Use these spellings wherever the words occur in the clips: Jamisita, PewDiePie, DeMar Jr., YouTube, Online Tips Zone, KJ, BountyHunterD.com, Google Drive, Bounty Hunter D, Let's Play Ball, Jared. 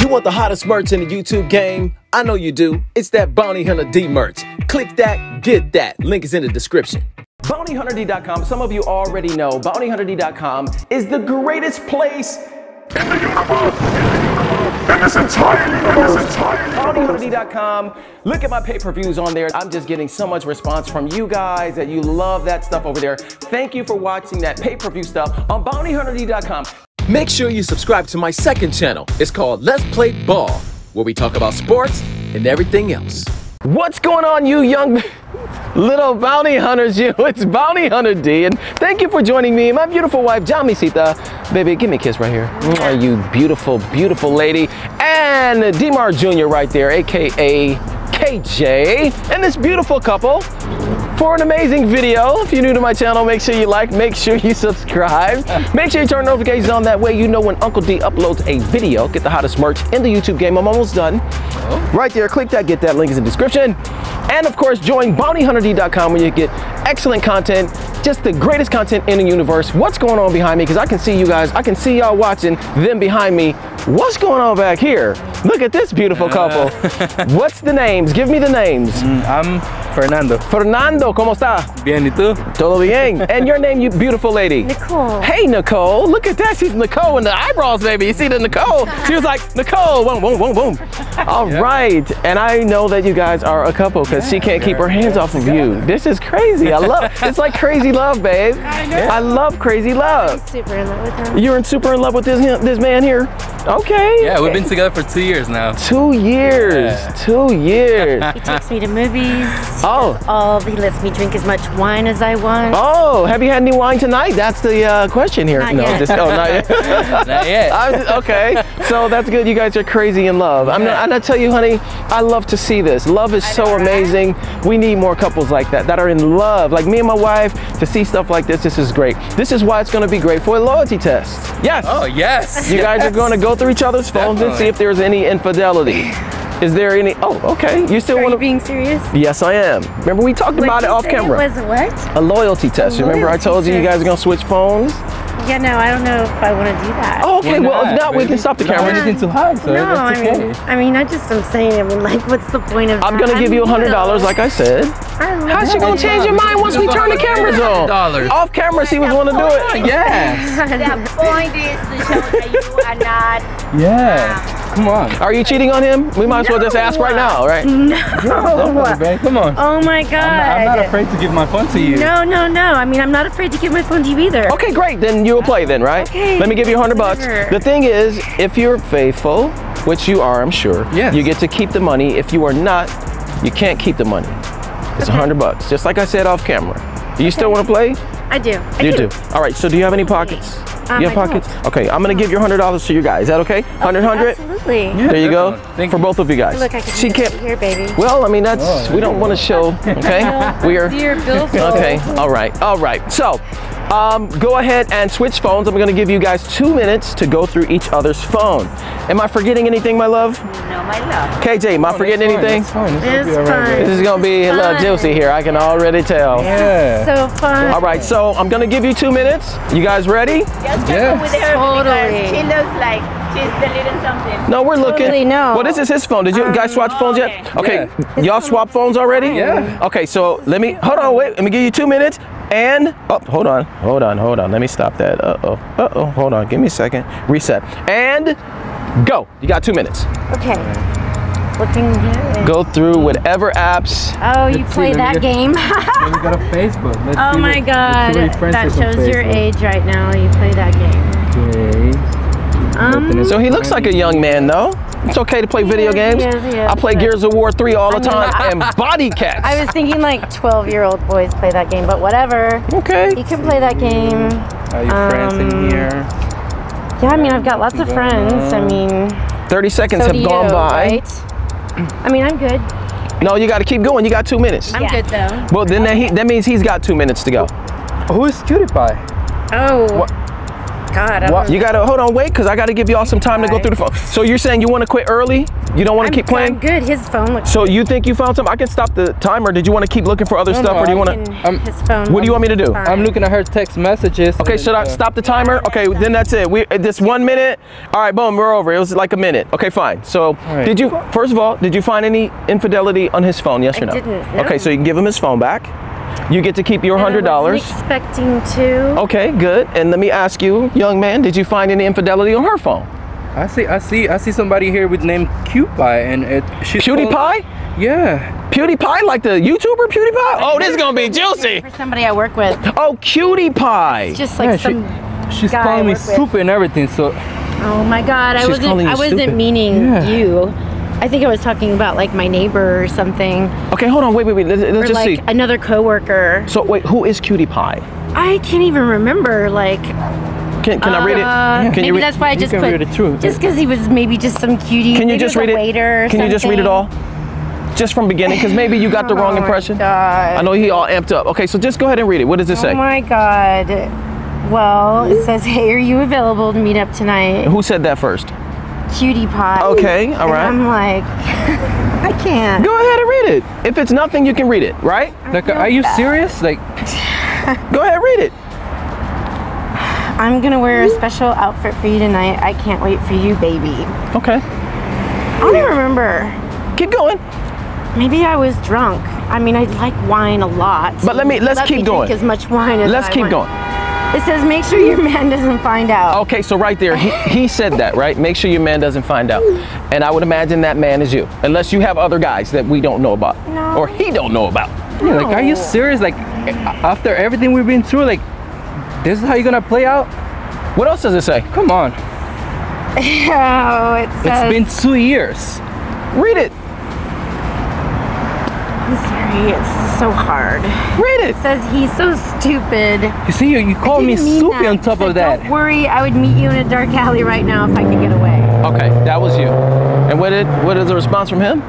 You want the hottest merch in the YouTube game? I know you do. It's that Bounty Hunter D merch. Click that, get that. Link is in the description. BountyHunterD.com, some of you already know, BountyHunterD.com is the greatest place in the universe, in this entire universe. BountyHunterD.com, look at my pay-per-views on there. I'm just getting so much response from you guys that you love that stuff over there. Thank you for watching that pay-per-view stuff on BountyHunterD.com. Make sure you subscribe to my second channel. It's called Let's Play Ball, where we talk about sports and everything else. What's going on, you young little bounty hunters, you? It's Bounty Hunter D, and thank you for joining me and my beautiful wife, Jamisita. Baby, give me a kiss right here. Oh, you beautiful, beautiful lady. And DeMar Jr. right there, AKA KJ, and this beautiful couple for an amazing video. If you're new to my channel, make sure you like, make sure you subscribe, make sure you turn notifications on, that way you know when Uncle D uploads a video. Get the hottest merch in the YouTube game. I'm almost done. Right there, click that, get that, link is in the description. And of course, join BountyHunterD.com where you get excellent content, just the greatest content in the universe. What's going on behind me? Because I can see you guys, I can see y'all watching them behind me. What's going on back here? Look at this beautiful couple. What's the names? Give me the names. I'm Fernando. Fernando, ¿cómo está? Bien, ¿y tú? Todo bien. And your name, you beautiful lady? Nicole. Hey, Nicole. Look at that. She's Nicole in the eyebrows, baby. You see the Nicole? She was like, Nicole. Boom, boom, boom, boom. All right. And I know that you guys are a couple because she can't keep her hands off of you. This is crazy. I love it. It's like crazy love, babe. I know. I love crazy love. I'm super in love with him. You're in super in love with this man here? Okay. Yeah, we've been together for 2 years now. 2 years. Yeah. 2 years. He takes me to movies. Oh. He lets me drink as much wine as I want. Oh, have you had any wine tonight? That's the question here. Not yet. Not yet. Not yet. Okay, so that's good. You guys are crazy in love. I'm gonna tell you, honey, I love to see this. Love is so amazing. We need more couples like that, that are in love. Like me and my wife, to see stuff like this is great. This is why it's gonna be great for a loyalty test. Yes. Oh, yes. You guys are gonna go through each other's phones and see if there's any infidelity. Is there any? Oh, okay. You still want to? Are you being serious? Yes, I am. Remember, we talked about it off camera. It was a what? A loyalty test. Remember, I told you guys are gonna switch phones. Yeah, no, I don't know if I want to do that. Oh, okay. Well, if not, we can stop the camera. It's anything too hard, so that's okay. I mean, I'm saying, like, what's the point of? I'm gonna give you $100, like I said. How's she gonna change your mind once we turn the cameras on? Off camera, she was wanna do it. Yeah. The point is to show that you are not. Yeah. Come on. Are you cheating on him? We might as well just ask right now, right? No. Yes, come on. Oh my God. I'm not afraid to give my phone to you. No, no, no. I mean, I'm not afraid to give my phone to you either. Okay, great. Then you will play then, right? Okay. Let me give you $100. The thing is, if you're faithful, which you are, I'm sure, you get to keep the money. If you are not, you can't keep the money. It's $100, just like I said off camera. Do you still want to play? I do. You do. All right. So do you have any pockets? You have pockets? Okay, I'm gonna give your $100 to you guys. Is that okay? 100? Absolutely. Yeah, there you go. Thank you. Both of you guys. Look, I can see it here, baby. Well, I mean, that's, we don't wanna show, okay? We are. Dear Billfold. Okay, all right, all right. So, go ahead and switch phones. I'm gonna give you guys 2 minutes to go through each other's phone. Am I forgetting anything, my love? No, my love. KJ, am I forgetting anything? It's fine. This is gonna be a little juicy here. I can already tell. Yeah. So fun. All right, so I'm gonna give you 2 minutes. You guys ready? Yes. Yeah. With her totally. She looks like she's deleting something. No, we're looking. Totally, no. Well, this is his phone. Did you guys swap phones yet? Okay. Yeah. Y'all swap phones already? Yeah. Okay, so let me, hold on, wait. Let me give you 2 minutes and, oh, hold on, hold on, hold on. Let me stop that. Uh-oh, uh-oh, hold on. Give me a second. Reset. And go. You got 2 minutes. Okay. Go through whatever apps. Oh, you play that game? We got a Facebook. Oh my God, that shows your age right now. You play that game. Okay. So he looks like a young man, though. It's okay to play video games. I play Gears of War 3 all the time and Body Cats. I was thinking like 12-year-old boys play that game, but whatever. Okay. You can play that game. Are you friends in here? Yeah, I mean, I've got lots of friends. I mean, 30 seconds have gone by. Right? I mean, I'm good. No, you got to keep going. You got 2 minutes. I'm good, though. Well, then that means he's got 2 minutes to go. Who is PewDiePie? Oh. What? God. Well, you gotta hold on, wait, because I gotta give y'all some time to go through the phone. So you're saying you want to quit early? You don't want to keep playing? I'm good. His phone looks good. You think you found something? I can stop the timer. Did you want to keep looking for other stuff, or do you want to? What do you want me to do? I'm looking at her text messages. Okay, should I stop the timer? Okay, then that's it. We this 1 minute. All right, boom, we're over. It was like a minute. Okay, fine. So did you? First of all, did you find any infidelity on his phone? Yes or no? I didn't. No. Okay, so you can give him his phone back. You get to keep your $100. Expecting to. Okay, good. And let me ask you, young man, did you find any infidelity on her phone? I see somebody here with name PewDiePie, and she's PewDiePie. Yeah. PewDiePie, like the YouTuber PewDiePie. Oh, this is gonna be juicy. For somebody I work with. Oh, PewDiePie. It's just like some. She's calling me stupid and everything. So. Oh my God, I wasn't meaning you. I think I was talking about like my neighbor or something. Okay, hold on, wait, let's just see. Or like another coworker. So wait, who is PewDiePie? I can't even remember, like. Can I read it? Yeah. Can maybe that's why I just put, read it too. Just because he was maybe just some cutie. Can you just read it? Waiter. Can you just read it all? Just from beginning, because maybe you got the wrong impression. God. I know he all amped up. Okay, so just go ahead and read it. What does it say? Oh my God. Well, it says, hey, are you available to meet up tonight? Who said that first? PewDiePie. Okay, all right. And I'm like, I can't. Go ahead and read it. If it's nothing, you can read it, right? Like, are you serious? Like, go ahead and read it. I'm gonna wear a special outfit for you tonight. I can't wait for you, baby. Okay. I don't remember. Keep going. Maybe I was drunk. I mean, I like wine a lot. But let's keep going. Drink as much wine as I want. Let's keep going. It says, make sure your man doesn't find out. Okay, so right there, he said that, right? Make sure your man doesn't find out. And I would imagine that man is you, unless you have other guys that we don't know about, or he don't know about. Yeah, like, are you serious? Like, after everything we've been through, like, this is how you're gonna play out? What else does it say? Come on. Oh, it says. It's been 2 years. Read it. I'm sorry, it's so hard. Read it. It says he's so stupid. You see, you call me stupid on top of that. Don't worry, I would meet you in a dark alley right now if I could get away. Okay, that was you. And what is the response from him?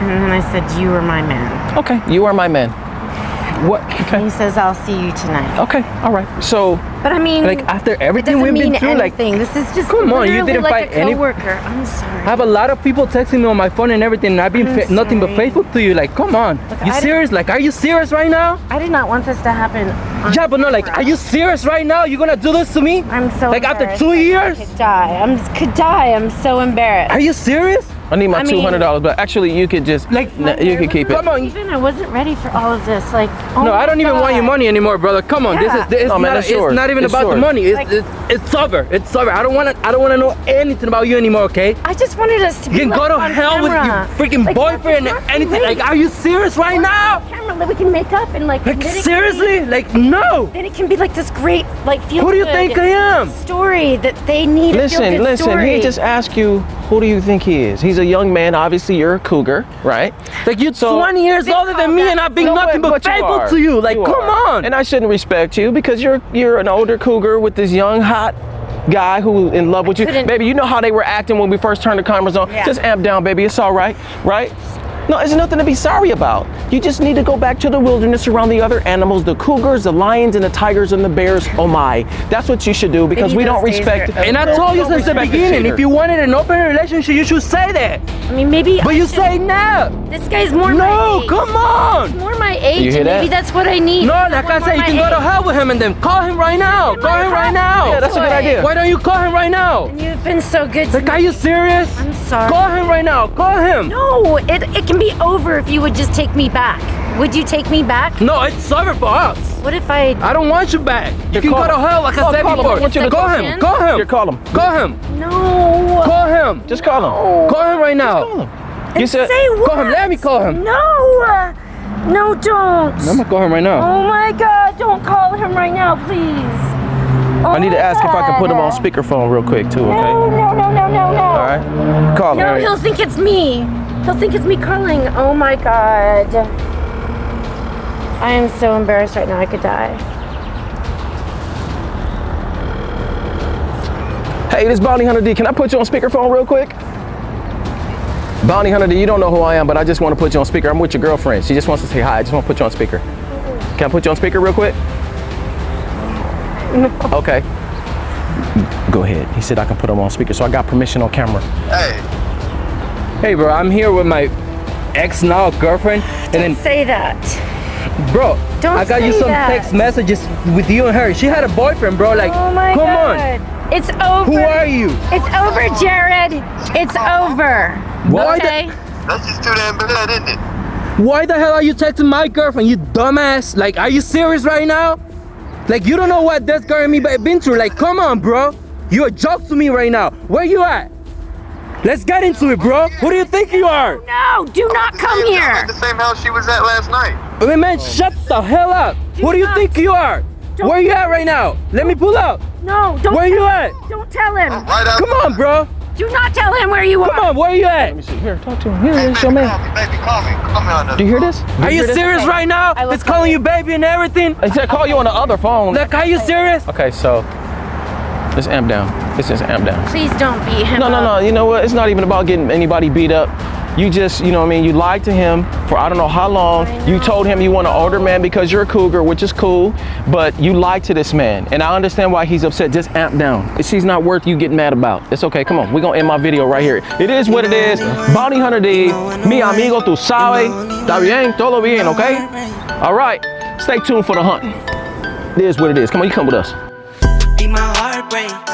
And then I said, you are my man. Okay, you are my man. What? Okay. He says, I'll see you tonight. Okay, all right. So, but I mean, like after everything we've been through, anything. Like, this is just come on, you didn't like find any coworker. I'm sorry. I have a lot of people texting me on my phone and everything, and I've been nothing but faithful to you. Like, come on, look, you serious? Like, are you serious right now? I did not want this to happen. Yeah, but no, like, are you serious right now? You're gonna do this to me? I'm so like after 2 years, I could die. I'm so embarrassed. Are you serious? I need my $200, but actually, you could just you could keep it. Come on, even I wasn't ready for all of this. Like, oh no, I don't even want your money anymore, brother. Come on, it's not even about the money. It's over. It's over. I don't wanna know anything about you anymore. Okay? I just wanted us to. You can go to hell with your freaking boyfriend and anything. Like, are you serious right now? Camera, we can make up and like seriously, like no. Then it can be like this great like feel. Who do you think I am? Story that they need. Listen. He just asked you. Who do you think he is? He's a young man. Obviously, you're a cougar, right? Like, you're 20 years older than me, and I've been nothing but faithful to you. Like, come on. And I shouldn't respect you because you're an older cougar with this young, hot guy who's in love with you. Baby, you know how they were acting when we first turned the cameras on. Yeah. Just amp down, baby. It's all right, right? No, there's nothing to be sorry about. You just need to go back to the wilderness around the other animals, the cougars, the lions, and the tigers, and the bears. Oh my. That's what you should do because we don't respect. And I told you since the beginning, if you wanted an open relationship, you should say that. I mean, maybe. But you say no. This guy's more my age. No, come on. He's more my age. Maybe that's what I need. No, like I said, you can go to hell with him and then call him right now. Call him right now. Yeah, that's a good idea. Why don't you call him right now? And you've been so good to me. Like, are you serious? I'm sorry. Call him right now. Call him. No, it can be over if you would just take me back. Would you take me back? No, it's over for us. What if I don't want you back. You can go to hell like I said before. Call him. Here, call him. No. Call him. Just call him. Call him right now. Just call him. You said say what? Call him. Let me call him. No. No, don't. I'm gonna call him right now. Oh my God, don't call him right now, please. Oh I need to ask if I can put him on speakerphone real quick too, okay? No. All right. Call him. No, he'll think it's me. He'll think it's me calling. Oh my God. I am so embarrassed right now. I could die. Hey, this is Bounty Hunter D. Can I put you on speakerphone real quick? Bounty Hunter D, you don't know who I am, but I just want to put you on speaker. I'm with your girlfriend. She just wants to say hi. I just want to put you on speaker. Can I put you on speaker real quick? No. Okay. Go ahead. He said I can put him on speaker, so I got permission on camera. Hey. Hey, bro, I'm here with my ex now girlfriend. Don't say that. Bro, don't I got you some text messages with you and her. She had a boyfriend, bro. Like, oh my God. Come on. It's over. Who are you? It's over, Jared. It's over. Why okay? That's just too damn bad, isn't it? Why the hell are you texting my girlfriend, you dumbass? Like, are you serious right now? Like, you don't know what this girl and me been through. Like, come on, bro. You're a joke to me right now. Where you at? Let's get into it, bro. Who do you think you are? No, do not come here. I'm at the same house she was at last night. Wait, man, shut the hell up. Who do you think you are? Where you at right now? Let me pull up. No, don't. Where you at? Don't tell him. Come on, bro. Do not tell him where you are. Come on, where you at? Let me see. Here, talk to him. Here, here's your man. Baby, call me. Call me. Do you hear this? Are you serious right now? It's calling you baby and everything. He said call you on the other phone. Look, are you serious? Okay, so let's amp down. Let's just amp down. Please don't beat him. No. You know what? It's not even about getting anybody beat up. You just, you know what I mean? You lied to him for I don't know how long. You told him you want an older man because you're a cougar, which is cool, but you lied to this man. And I understand why he's upset. Just amp down. She's not worth you getting mad about. It's okay, come on. We're gonna end my video right here. It is what it is. Bounty Hunter D, mi amigo, tu sabes. Está bien, todo bien, okay? All right, stay tuned for the hunt. It is what it is. Come on, you come with us. Be my heartbreak.